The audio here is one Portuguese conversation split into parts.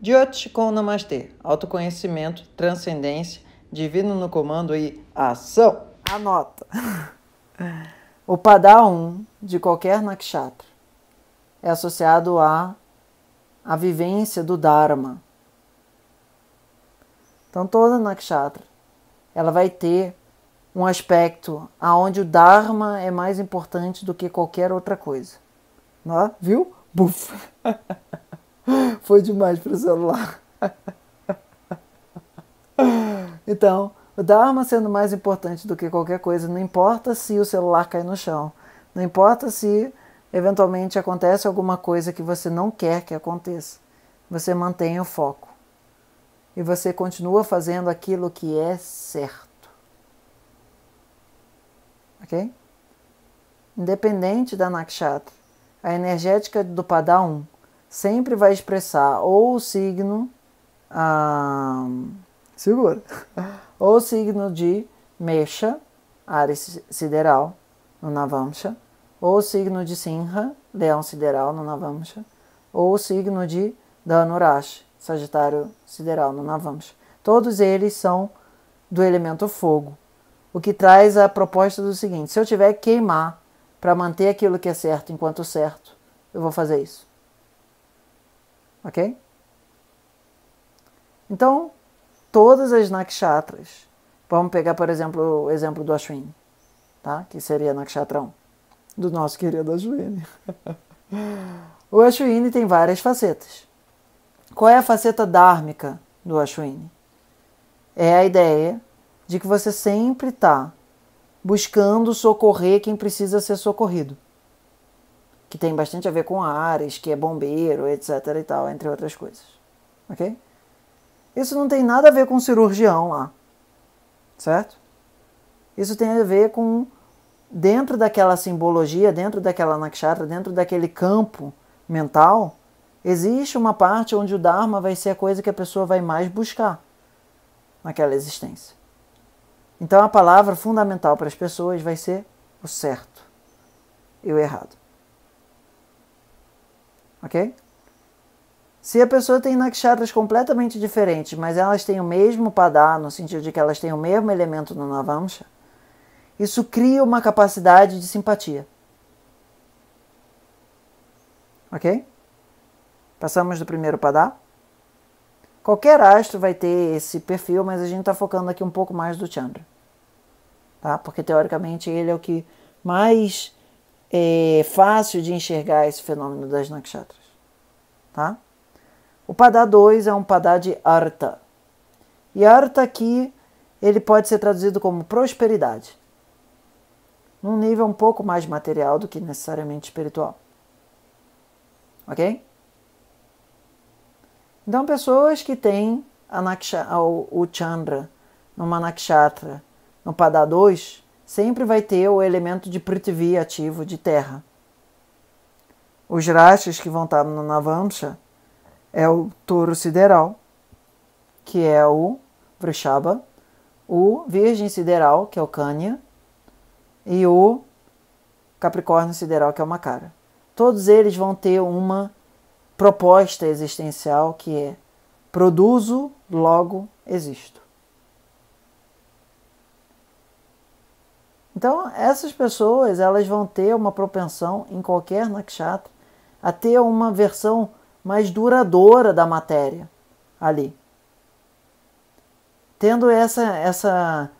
Jyotish com Namastê, autoconhecimento, transcendência, divino no comando e ação. Anota! O Pada 1 de qualquer Nakshatra é associado à vivência do Dharma. Então toda Nakshatra ela vai ter um aspecto onde o Dharma é mais importante do que qualquer outra coisa. Não, viu? Buf! Foi demais para o celular. Então, o Dharma sendo mais importante do que qualquer coisa, não importa se o celular cai no chão, não importa se eventualmente acontece alguma coisa que você não quer que aconteça, você mantém o foco e você continua fazendo aquilo que é certo. Ok? Independente da Nakshatra, a energética do Pada 1 sempre vai expressar ou o signo... segura! Ou o signo de Mesha, área sideral, no Navamsha, ou o signo de Sinha, leão sideral, no Navamsha, ou o signo de Danurashi, sagitário sideral, no Navamsha. Todos eles são do elemento fogo, o que traz a proposta do seguinte: se eu tiver que queimar para manter aquilo que é certo enquanto certo, eu vou fazer isso. Ok? Então, todas as nakshatras, vamos pegar, por exemplo, o exemplo do Ashwini, tá? Que seria nakshatra 1, do nosso querido Ashwini. O Ashwini tem várias facetas. Qual é a faceta dármica do Ashwini? É a ideia de que você sempre está buscando socorrer quem precisa ser socorrido, que tem bastante a ver com Ares, que é bombeiro, etc. e tal, entre outras coisas, ok? Isso não tem nada a ver com cirurgião lá, certo? Isso tem a ver com, dentro daquela simbologia, dentro daquela nakshatra, dentro daquele campo mental, existe uma parte onde o Dharma vai ser a coisa que a pessoa vai mais buscar naquela existência. Então a palavra fundamental para as pessoas vai ser o certo e o errado. Ok? Se a pessoa tem nakshatras completamente diferentes, mas elas têm o mesmo Pada, no sentido de que elas têm o mesmo elemento no Navamsha, isso cria uma capacidade de simpatia. Ok? Passamos do primeiro Pada. Qualquer astro vai ter esse perfil, mas a gente está focando aqui um pouco mais do Chandra. Tá? Porque, teoricamente, ele é o que mais é fácil de enxergar esse fenômeno das nakshatras. Tá? O Pada 2 é um Pada de Artha. E Artha aqui, ele pode ser traduzido como prosperidade. Num nível um pouco mais material do que necessariamente espiritual. Ok? Então, pessoas que têm o Chandra numa nakshatra, no Pada 2, sempre vai ter o elemento de Pritvi ativo, de terra. Os rashis que vão estar no Navamsha é o touro sideral, que é o Vrushabha, o virgem sideral, que é o Kanya, e o capricórnio sideral, que é o Makara. Todos eles vão ter uma proposta existencial que é: produzo, logo existo. Então, essas pessoas elas vão ter uma propensão, em qualquer nakshatra, a ter uma versão mais duradoura da matéria ali. Tendo essa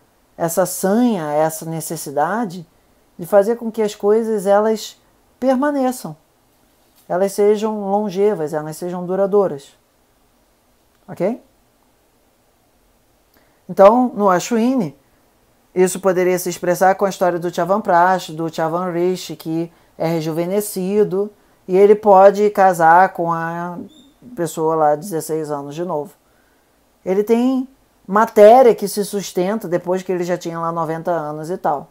sanha, essa necessidade de fazer com que as coisas elas permaneçam, elas sejam longevas, elas sejam duradouras. Ok? Então, no Ashwini, isso poderia se expressar com a história do Chyawanprash, do Chavan Rishi, que é rejuvenescido, e ele pode casar com a pessoa lá de 16 anos de novo. Ele tem matéria que se sustenta depois que ele já tinha lá 90 anos e tal.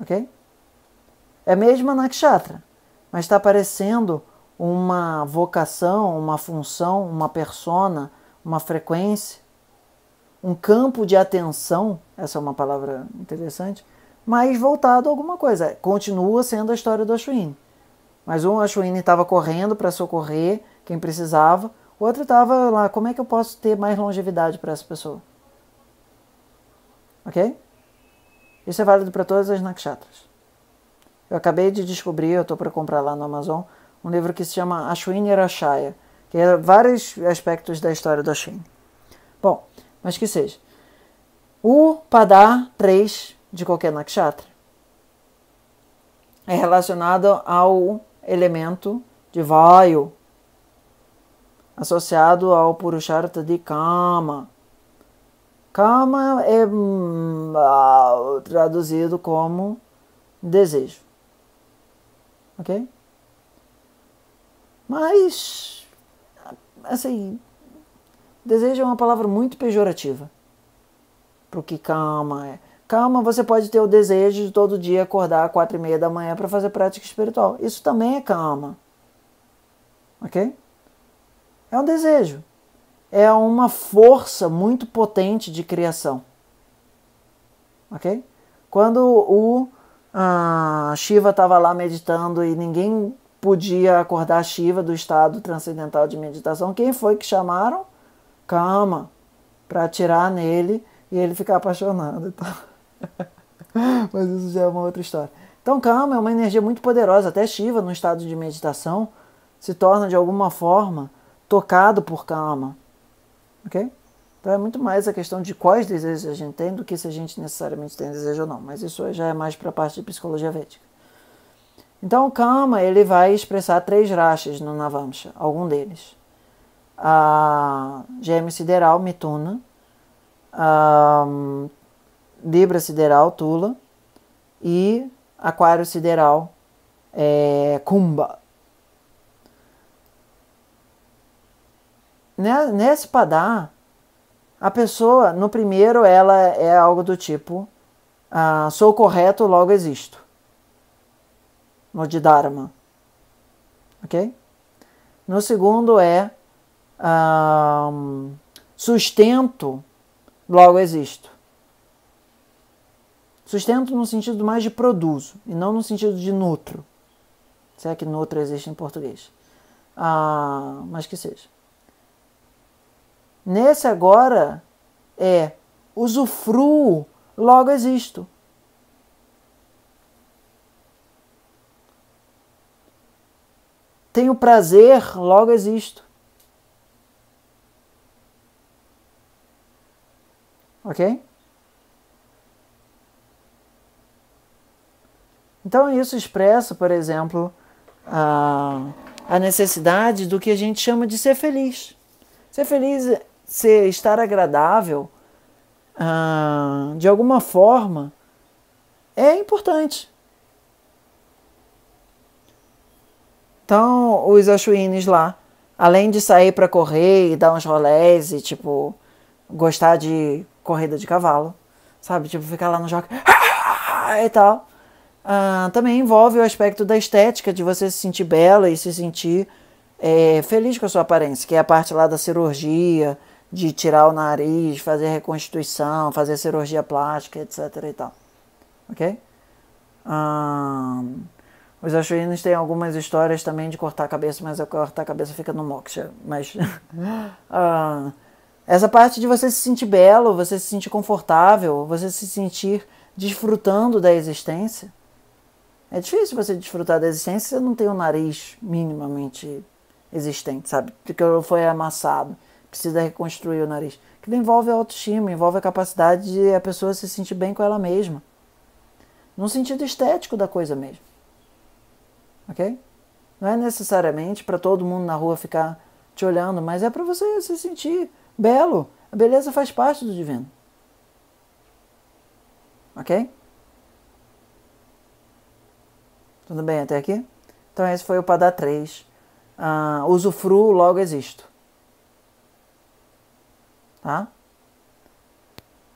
Ok? É a mesma nakshatra, mas está aparecendo uma vocação, uma função, uma persona, uma frequência, um campo de atenção, essa é uma palavra interessante, mas voltado a alguma coisa. Continua sendo a história do Ashwini. Mas um Ashwini estava correndo para socorrer quem precisava, O outro estava lá, como é que eu posso ter mais longevidade para essa pessoa? Ok? Isso é válido para todas as nakshatras. Eu acabei de descobrir, eu estou para comprar lá no Amazon, um livro que se chama Ashwini Arashaya, que é vários aspectos da história do Ashwini. Bom, mas que seja. O Pada 3 de qualquer nakshatra é relacionado ao elemento de Vayu, associado ao Purushartha de Kama. Kama é traduzido como desejo. Ok? Mas, assim, desejo é uma palavra muito pejorativa para o que Kama é. Kama, você pode ter o desejo de todo dia acordar às 4:30 da manhã para fazer prática espiritual. Isso também é Kama. Ok? É um desejo. É uma força muito potente de criação. Ok? Quando o Shiva estava lá meditando e ninguém podia acordar Shiva do estado transcendental de meditação, quem foi que chamaram? Kama. Para atirar nele e ele ficar apaixonado. Então. Mas isso já é uma outra história. Então Kama é uma energia muito poderosa. Até Shiva, no estado de meditação, se torna de alguma forma tocado por Kama, ok? Então é muito mais a questão de quais desejos a gente tem do que se a gente necessariamente tem desejo ou não, mas isso já é mais para a parte de psicologia védica. Então o Kama, ele vai expressar 3 rashis no Navamsha, algum deles. A gêmea sideral, Mituna, a Libra sideral, Tula, e Aquário sideral, Kumba. Nesse Padá, a pessoa, no primeiro, ela é algo do tipo, sou correto, logo existo. No de Dharma. Ok? No segundo é, sustento, logo existo. Sustento no sentido mais de produzo, e não no sentido de nutro. Se é que nutro existe em português. Mas que seja. Nesse agora é usufruo, logo existo. Tenho prazer, logo existo. Ok? Então isso expressa, por exemplo, a necessidade do que a gente chama de ser feliz. Ser feliz é estar agradável, de alguma forma, é importante. Então, os Ashwinis lá, além de sair para correr e dar uns rolés e, tipo, gostar de corrida de cavalo, sabe? Tipo, ficar lá no jogo e tal. Também envolve o aspecto da estética, de você se sentir bela e se sentir feliz com a sua aparência, que é a parte lá da cirurgia, de tirar o nariz, fazer reconstituição, fazer cirurgia plástica, etc. e tal. Ok? Os Ashwinis têm algumas histórias também de cortar a cabeça, mas cortar a cabeça fica no Moksha. Mas essa parte de você se sentir belo, você se sentir confortável, você se sentir desfrutando da existência. É difícil você desfrutar da existência se você não tem um nariz minimamente existente, sabe? Porque foi amassado. Precisa reconstruir o nariz. Que envolve a autoestima, envolve a capacidade de a pessoa se sentir bem com ela mesma. Num sentido estético da coisa mesmo. Ok? Não é necessariamente para todo mundo na rua ficar te olhando, mas é para você se sentir belo. A beleza faz parte do divino. Ok? Tudo bem até aqui? Então esse foi o Pada 3. Usufruo, logo existo. Tá?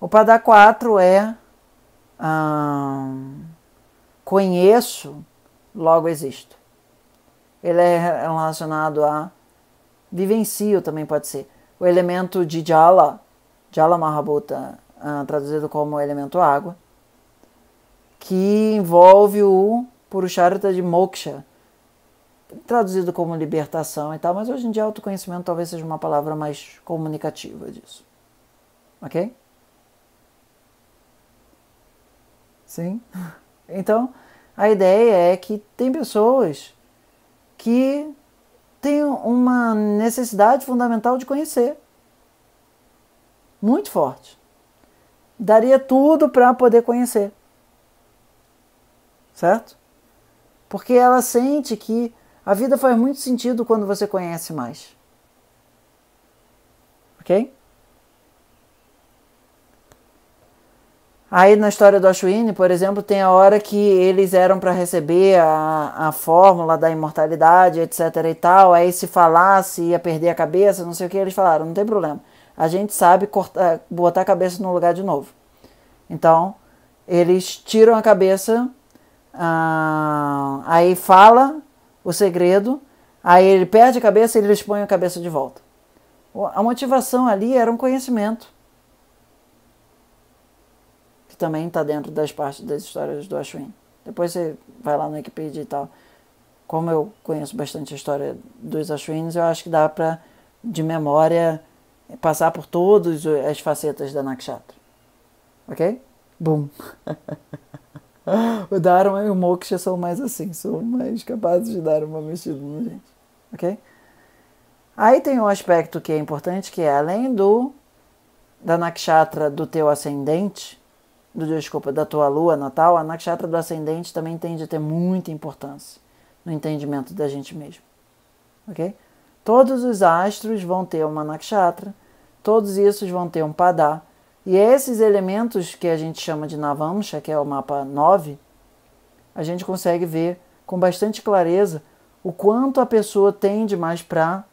O Pada 4 é conheço, logo existo. Ele é relacionado a vivencio, também pode ser. O elemento de Jala, Jala Mahabhuta, traduzido como elemento água, que envolve o Purushartha de Moksha, traduzido como libertação e tal, mas hoje em dia autoconhecimento talvez seja uma palavra mais comunicativa disso. Ok? Sim? Então, a ideia é que tem pessoas que têm uma necessidade fundamental de conhecer. Muito forte. Daria tudo para poder conhecer. Certo? Porque ela sente que a vida faz muito sentido quando você conhece mais. Ok? Aí na história do Ashwini, por exemplo, tem a hora que eles eram para receber a fórmula da imortalidade, etc e tal, aí se falasse, ia perder a cabeça, não sei o que, eles falaram, não tem problema. A gente sabe cortar, botar a cabeça no lugar de novo. Então, eles tiram a cabeça, aí fala o segredo, aí ele perde a cabeça e eles põem a cabeça de volta. A motivação ali era um conhecimento. Que também está dentro das partes das histórias do Ashwini. Depois você vai lá no Wikipedia e tal. Como eu conheço bastante a história dos Ashwinis, eu acho que dá para, de memória, passar por todas as facetas da Nakshatra. Ok? Bum! O Dharma e o Moksha são mais assim, são mais capazes de dar uma mexida na gente. Ok? Aí tem um aspecto que é importante, que é além da Nakshatra do teu ascendente, da tua lua natal, a Nakshatra do ascendente também tende a ter muita importância no entendimento da gente mesmo. Ok? Todos os astros vão ter uma Nakshatra, todos esses vão ter um Pada, e esses elementos que a gente chama de Navamsha, que é o mapa 9, a gente consegue ver com bastante clareza o quanto a pessoa tende mais para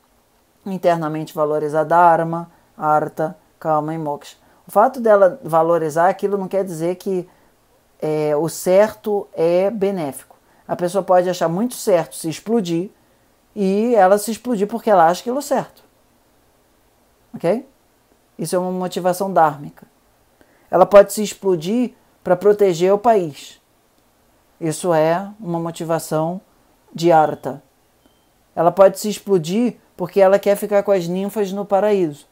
internamente valorizar Dharma, Artha, Kama e Moksha. O fato dela valorizar aquilo não quer dizer que o certo é benéfico. A pessoa pode achar muito certo se explodir, e ela se explodir porque ela acha aquilo certo. Ok? Isso é uma motivação dármica. Ela pode se explodir para proteger o país. Isso é uma motivação de Artha. Ela pode se explodir porque ela quer ficar com as ninfas no paraíso.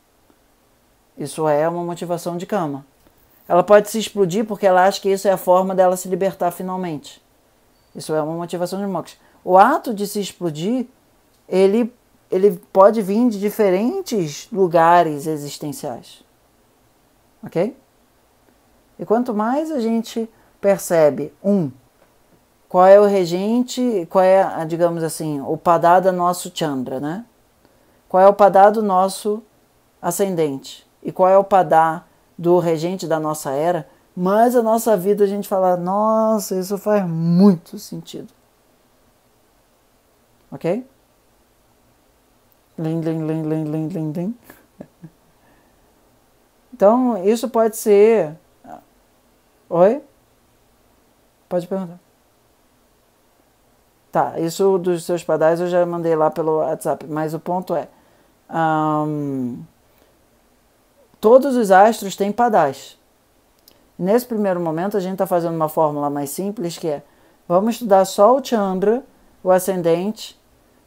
Isso é uma motivação de Kama. Ela pode se explodir porque ela acha que isso é a forma dela se libertar finalmente. Isso é uma motivação de Moksha. O ato de se explodir, ele pode vir de diferentes lugares existenciais. Ok? E quanto mais a gente percebe, qual é o regente, qual é, digamos assim, o Pada do nosso Chandra, né? Qual é o Pada do nosso ascendente? E qual é o Pada do regente da nossa era? Mas a nossa vida a gente fala, nossa, isso faz muito sentido. Ok? Lim, lim, lim, lim, lim, lim, lim. Então, isso pode ser... Oi? Pode perguntar. Tá, isso dos seus padais eu já mandei lá pelo WhatsApp, mas o ponto é... todos os astros têm padais. Nesse primeiro momento, a gente está fazendo uma fórmula mais simples, que é... Vamos estudar só o Chandra, o ascendente...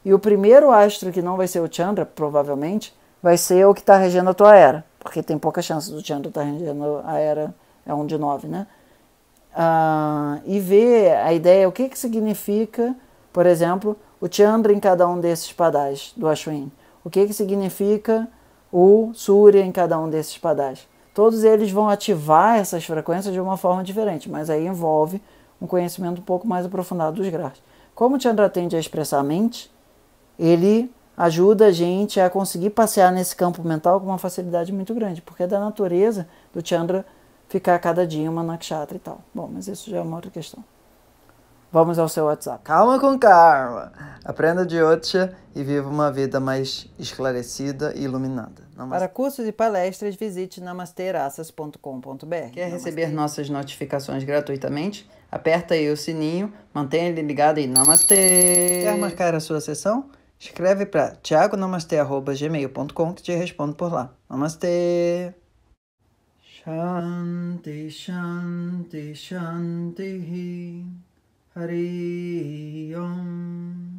E o primeiro astro que não vai ser o Chandra, provavelmente, vai ser o que está regendo a tua era. Porque tem pouca chance do Chandra estar regendo a era, é 1 de 9, né? E ver a ideia, o que, que significa, por exemplo, o Chandra em cada um desses padais do Ashwini. O que, que significa o Surya em cada um desses padais. Todos eles vão ativar essas frequências de uma forma diferente, mas aí envolve um conhecimento um pouco mais aprofundado dos graus. Como o Chandra tende a expressar a mente, ele ajuda a gente a conseguir passear nesse campo mental com uma facilidade muito grande, porque é da natureza do Chandra ficar cada dia uma nakshatra e tal. Bom, mas isso já é uma outra questão. Vamos ao seu WhatsApp. Calma com karma. Aprenda Jyotish e viva uma vida mais esclarecida e iluminada. Namastê. Para cursos e palestras, visite namasterassas.com.br. Quer receber nossas notificações gratuitamente? Aperta aí o sininho, mantenha ele ligado em Namastê. Quer marcar a sua sessão? Escreve para thiagonamastê@gmail.com que te respondo por lá. Namastê! Shanti, Shanti, Shanti. Hari Om.